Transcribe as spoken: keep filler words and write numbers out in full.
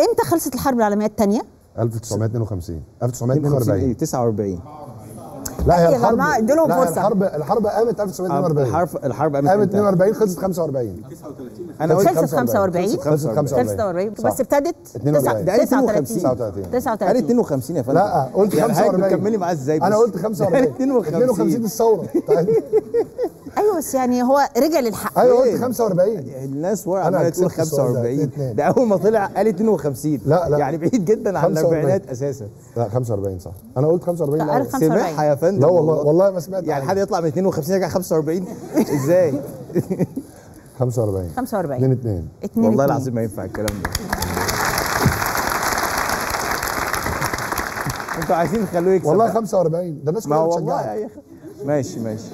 امتى خلصت الحرب العالميه الثانيه؟ ألف وتسعمية اتنين وخمسين ألف وتسعمية اتنين وأربعين تسعة وأربعين. لا هي الحرب لا هي الحرب الحرب قامت ألف وتسعمية اتنين وأربعين. الحرب الحرب قامت اتنين وأربعين خلصت خمسة وأربعين. انا قلت خمسة وأربعين خلصت خمسة وأربعين بس ابتدت تسعة وتلاتين تسعة وتلاتين. قالت اتنين وخمسين يا فندم. لا قلت خمسة وأربعين. كملي معاه ازاي؟ انا قلت خمسة وأربعين. اتنين وخمسين الثوره. ايوه بس يعني هو رجع للحق. ايوه قلت خمسة وأربعين. الناس عماله تقول خمسة وأربعين ده اول ما طلع قال اتنين وخمسين. لا لا يعني بعيد جدا عن الاربعينات اساسا. لا خمسة وأربعين صح. انا قلت خمسة وأربعين. سمعها يا فندم. لا والله والله ما سمعت يعني حد يطلع من اتنين وخمسين يرجع خمسة وأربعين ازاي؟ خمسة وأربعين خمسة وأربعين اتنين اتنين والله العظيم ما ينفع الكلام ده. انتوا عايزين تخلوه يكسب والله خمسة وأربعين ده الناس كلها بتشجعها. ماشي ماشي.